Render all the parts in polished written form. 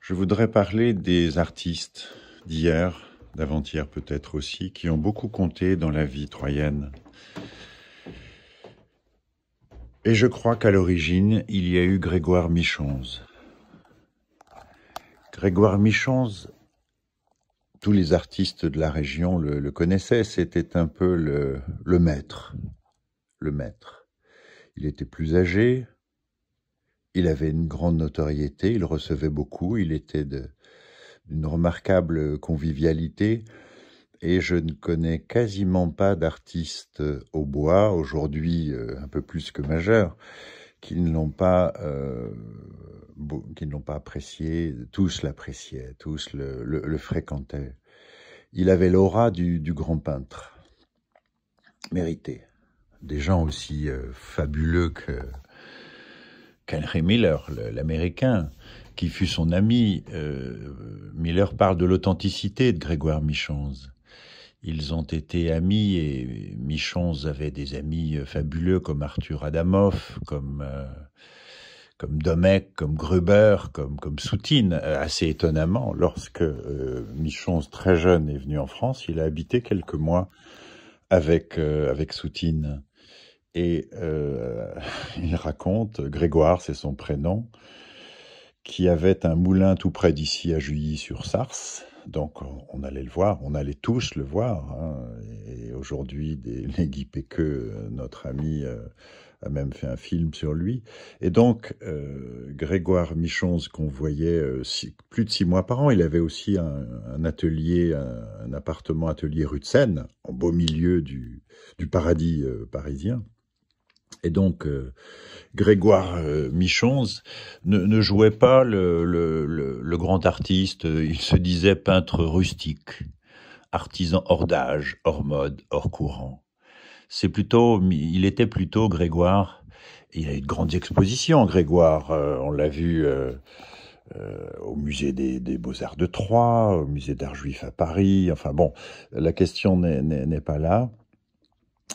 Je voudrais parler des artistes d'hier, d'avant-hier peut-être aussi, qui ont beaucoup compté dans la vie troyenne. Et je crois qu'à l'origine, il y a eu Grégoire Michonze. Grégoire Michonze, tous les artistes de la région le connaissaient, c'était un peu le maître. Le maître. Il était plus âgé, il avait une grande notoriété, il recevait beaucoup, il était d'une remarquable convivialité. Et je ne connais quasiment pas d'artistes au bois, aujourd'hui un peu plus que majeurs, qui ne l'ont pas apprécié. Tous l'appréciaient, tous le fréquentaient. Il avait l'aura du grand peintre, mérité. Des gens aussi fabuleux qu'Henry Miller, l'Américain, qui fut son ami. Miller parle de l'authenticité de Grégoire Michonze. Ils ont été amis et Michonze avait des amis fabuleux comme Arthur Adamov, comme Domecq, comme Gruber, comme Soutine. Assez étonnamment, lorsque Michonze, très jeune, est venu en France, il a habité quelques mois avec Soutine. Et il raconte, Grégoire, c'est son prénom, qui avait un moulin tout près d'ici à Juilly sur Sars. Donc on allait le voir, on allait tous le voir. Hein. Et aujourd'hui, Guy Péqueux, notre ami, a même fait un film sur lui. Et donc Grégoire Michonze, qu'on voyait plus de 6 mois par an, il avait aussi un atelier, un appartement-atelier rue de Seine, en beau milieu du paradis parisien. Et donc Grégoire Michonze ne jouait pas le grand artiste, il se disait peintre rustique, artisan hors d'âge, hors mode, hors courant. Il était plutôt Grégoire, il a eu de grandes expositions Grégoire, on l'a vu au musée des Beaux-Arts de Troyes, au musée d'art juif à Paris, enfin bon, la question n'est pas là.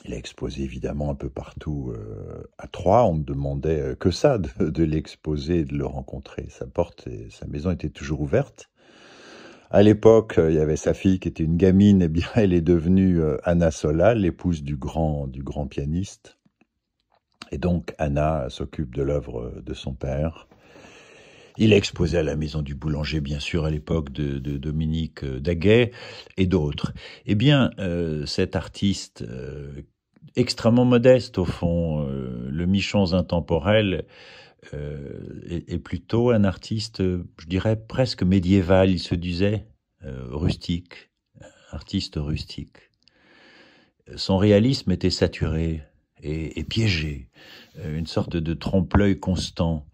Il a exposé évidemment un peu partout à Troyes. On ne demandait que ça, de l'exposer et de le rencontrer. Sa porte et sa maison étaient toujours ouvertes. À l'époque, il y avait sa fille qui était une gamine. Eh bien, elle est devenue Anna Sola, l'épouse du grand pianiste. Et donc, Anna s'occupe de l'œuvre de son père. Il a exposé à la maison du boulanger, bien sûr, à l'époque de Dominique Daguet et d'autres. Eh bien, cet artiste extrêmement modeste, au fond, le Michonze intemporel, est plutôt un artiste, je dirais, presque médiéval, il se disait, rustique, artiste rustique. Son réalisme était saturé et piégé, une sorte de trompe-l'œil constant,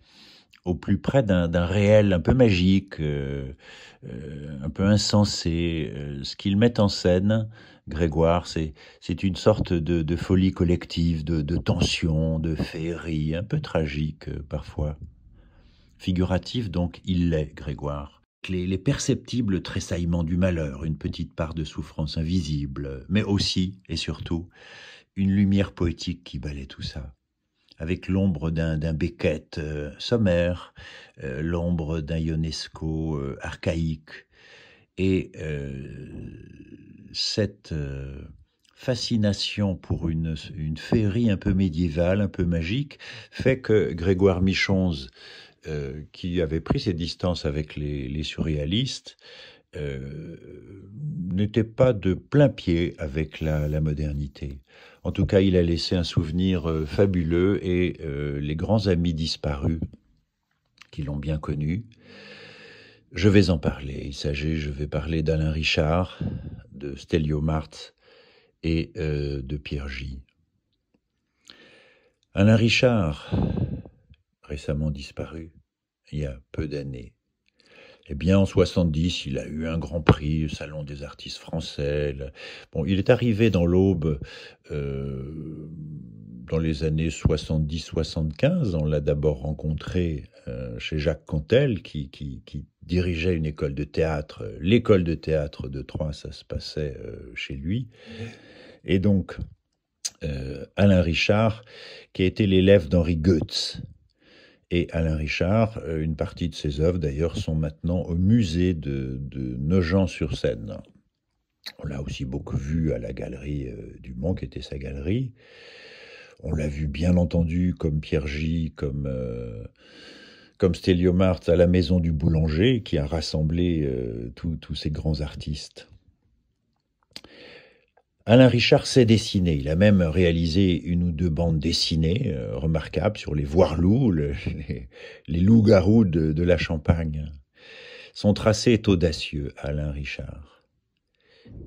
au plus près d'un réel un peu magique, un peu insensé. Ce qu'il met en scène, Grégoire, c'est une sorte de folie collective, de tension, de féerie, un peu tragique parfois. Figuratif donc, il l'est, Grégoire. Les perceptibles tressaillements du malheur, une petite part de souffrance invisible, mais aussi et surtout une lumière poétique qui balaie tout ça, avec l'ombre d'un Beckett sommaire, l'ombre d'un Ionesco archaïque. Et cette fascination pour une féerie un peu médiévale, un peu magique, fait que Grégoire Michonze, qui avait pris ses distances avec les surréalistes, n'était pas de plein pied avec la modernité. En tout cas, il a laissé un souvenir fabuleux et les grands amis disparus qui l'ont bien connu. Je vais en parler. Je vais parler d'Alain Richard, de Stélio Marz et de Pierre Gy. Alain Richard, récemment disparu, il y a peu d'années. Eh bien, en 70, il a eu un grand prix, le Salon des artistes français. Bon, il est arrivé dans l'aube dans les années 70-75. On l'a d'abord rencontré chez Jacques Cantel, qui dirigeait une école de théâtre. L'école de théâtre de Troyes, ça se passait chez lui. Et donc, Alain Richard, qui a été l'élève d'Henri Goetz, Et Alain Richard, une partie de ses œuvres d'ailleurs sont maintenant au musée de Nogent-sur-Seine. On l'a aussi beaucoup vu à la galerie Dumont, qui était sa galerie. On l'a vu bien entendu comme Pierre Gy, comme Stélio Marz à la maison du boulanger, qui a rassemblé tous ces grands artistes. Alain Richard sait dessiner, il a même réalisé une ou deux bandes dessinées remarquables sur les voir-loups, les loups-garous de la Champagne. Son tracé est audacieux, Alain Richard.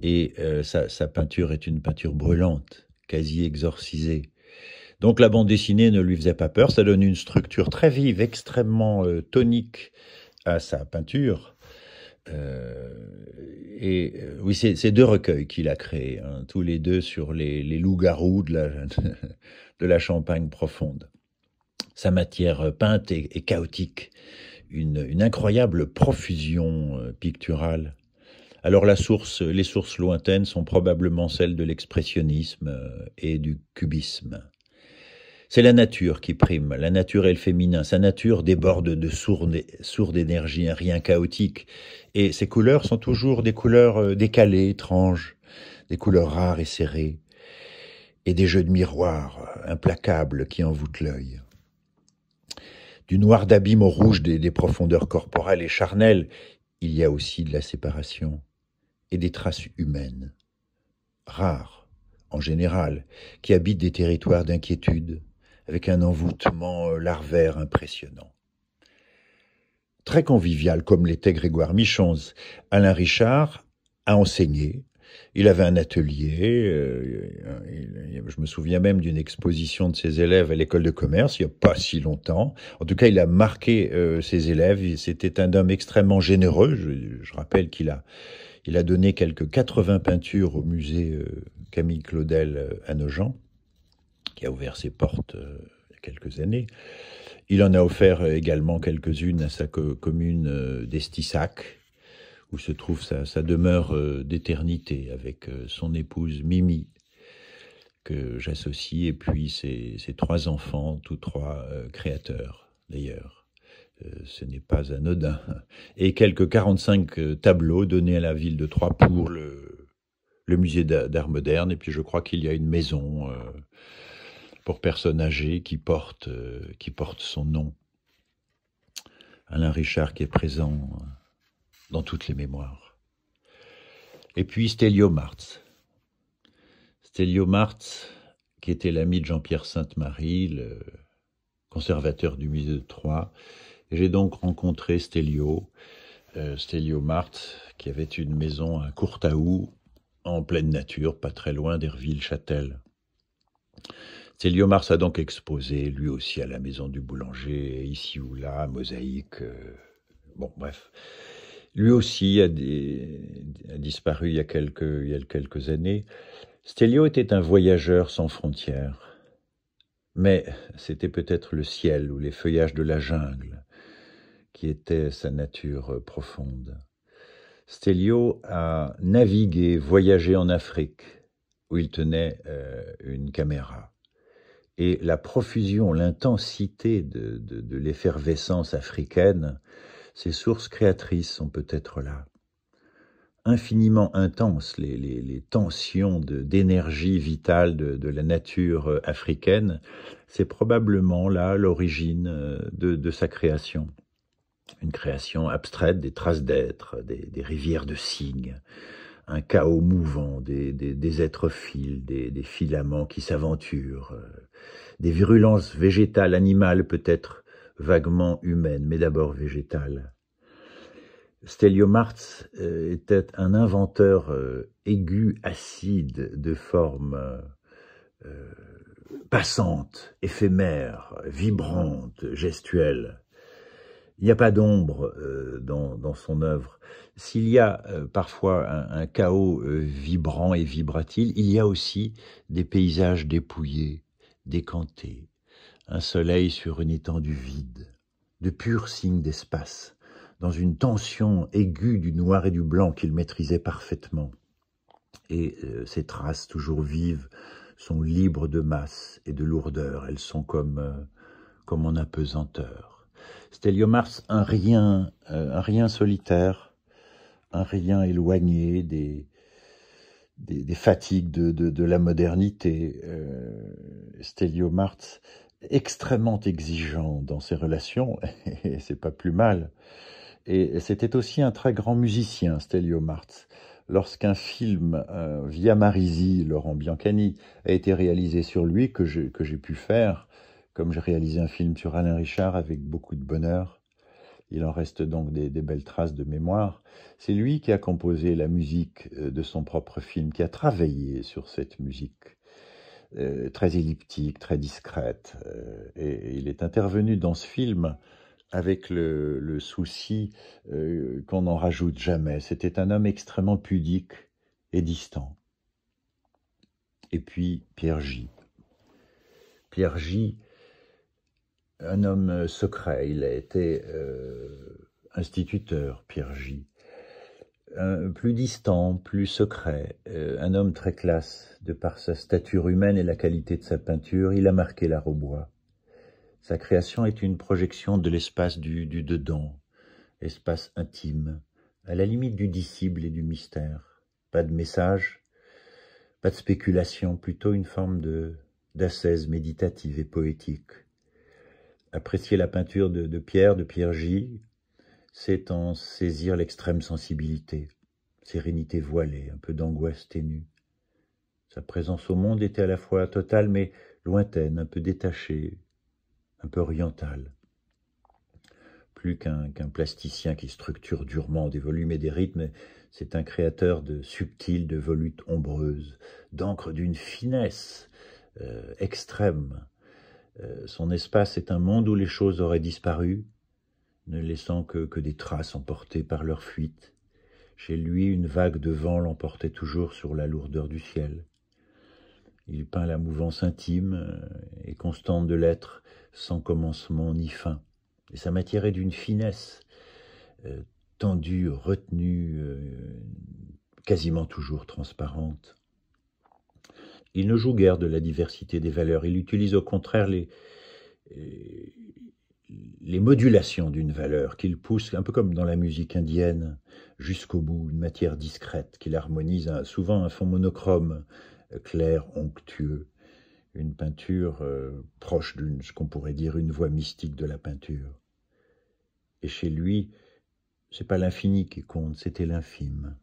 Et sa peinture est une peinture brûlante, quasi exorcisée. Donc la bande dessinée ne lui faisait pas peur, ça donne une structure très vive, extrêmement tonique à sa peinture. Oui, c'est deux recueils qu'il a créés, hein, tous les deux sur les loups-garous de la Champagne profonde. Sa matière peinte est chaotique, une incroyable profusion picturale. Alors les sources lointaines sont probablement celles de l'expressionnisme et du cubisme. C'est la nature qui prime, la nature et le féminin. Sa nature déborde de sourde énergie, un rien chaotique. Et ses couleurs sont toujours des couleurs décalées, étranges, des couleurs rares et serrées. Et des jeux de miroirs implacables qui envoûtent l'œil. Du noir d'abîme au rouge des profondeurs corporelles et charnelles, il y a aussi de la séparation et des traces humaines, rares en général, qui habitent des territoires d'inquiétude, avec un envoûtement larvaire impressionnant. Très convivial, comme l'était Grégoire Michonze, Alain Richard a enseigné. Il avait un atelier, je me souviens même d'une exposition de ses élèves à l'école de commerce, il n'y a pas si longtemps. En tout cas, il a marqué ses élèves, c'était un homme extrêmement généreux. Je rappelle qu'il a donné quelques 80 peintures au musée Camille Claudel à Nogent, qui a ouvert ses portes il y a quelques années. Il en a offert également quelques-unes à sa commune d'Estissac, où se trouve sa demeure d'éternité, avec son épouse Mimi, que j'associe, et puis ses trois enfants, tous trois créateurs d'ailleurs. Ce n'est pas anodin. Et quelques 45 tableaux donnés à la ville de Troyes pour le musée d'art moderne, et puis je crois qu'il y a une maison pour personnes âgées qui porte son nom. Alain Richard qui est présent dans toutes les mémoires. Et puis Stélio Marz. Stélio Marz, qui était l'ami de Jean-Pierre Sainte-Marie, le conservateur du musée de Troyes. J'ai donc rencontré Stélio Marz, qui avait une maison à Courtaou, en pleine nature, pas très loin d'Herville-Châtel. Stélio Marz a donc exposé, lui aussi, à la maison du boulanger, ici ou là, mosaïque, bon, bref. Lui aussi a disparu il y a quelques années. Stélio était un voyageur sans frontières. Mais c'était peut-être le ciel ou les feuillages de la jungle qui étaient sa nature profonde. Stélio a navigué, voyagé en Afrique, où il tenait une caméra. Et la profusion, l'intensité de l'effervescence africaine, ces sources créatrices sont peut-être là. Infiniment intenses, les tensions d'énergie vitale de la nature africaine, c'est probablement là l'origine de sa création. Une création abstraite, des traces d'êtres, des rivières de cygnes, un chaos mouvant, des êtres fils, des filaments qui s'aventurent, des virulences végétales, animales peut-être, vaguement humaine, mais d'abord végétale. Stélio Marz était un inventeur aigu, acide, de forme passante, éphémère, vibrante, gestuelle. Il n'y a pas d'ombre dans son œuvre. S'il y a parfois un chaos vibrant et vibratile, il y a aussi des paysages dépouillés, décantés. Un soleil sur une étendue vide, de purs signes d'espace, dans une tension aiguë du noir et du blanc qu'il maîtrisait parfaitement. Et ces traces, toujours vives, sont libres de masse et de lourdeur. Elles sont comme en apesanteur. Stélio Marz, un rien solitaire, un rien éloigné des fatigues de la modernité. Stélio Marz, extrêmement exigeant dans ses relations, et c'est pas plus mal. Et c'était aussi un très grand musicien, Stélio Marz. Lorsqu'un film via Marisi, Laurent Biancani, a été réalisé sur lui, que j'ai pu faire, comme j'ai réalisé un film sur Alain Richard avec beaucoup de bonheur, il en reste donc des belles traces de mémoire. C'est lui qui a composé la musique de son propre film, qui a travaillé sur cette musique très elliptique, très discrète. Et il est intervenu dans ce film avec le souci qu'on n'en rajoute jamais. C'était un homme extrêmement pudique et distant. Et puis Pierre Gy. Pierre Gy, un homme secret, il a été instituteur, Pierre Gy. Plus distant, plus secret, un homme très classe, de par sa stature humaine et la qualité de sa peinture, il a marqué l'art au bois. Sa création est une projection de l'espace du dedans, espace intime, à la limite du discible et du mystère. Pas de message, pas de spéculation, plutôt une forme d'ascèse méditative et poétique. Apprécier la peinture de Pierre Gy, c'est en saisir l'extrême sensibilité, sérénité voilée, un peu d'angoisse ténue. Sa présence au monde était à la fois totale mais lointaine, un peu détachée, un peu oriental, plus qu'un plasticien qui structure durement des volumes et des rythmes, c'est un créateur de subtil, de volutes ombreuses, d'encre d'une finesse extrême. Son espace est un monde où les choses auraient disparu, ne laissant que des traces emportées par leur fuite. Chez lui, une vague de vent l'emportait toujours sur la lourdeur du ciel. Il peint la mouvance intime et constante de l'être, sans commencement ni fin. Et sa matière est d'une finesse, tendue, retenue, quasiment toujours transparente. Il ne joue guère de la diversité des valeurs, il utilise au contraire les modulations d'une valeur, qu'il pousse, un peu comme dans la musique indienne, jusqu'au bout, une matière discrète, qu'il harmonise souvent un fond monochrome, clair, onctueux, une peinture proche d'une, ce qu'on pourrait dire, une voie mystique de la peinture. Et chez lui, c'est pas l'infini qui compte, c'était l'infime.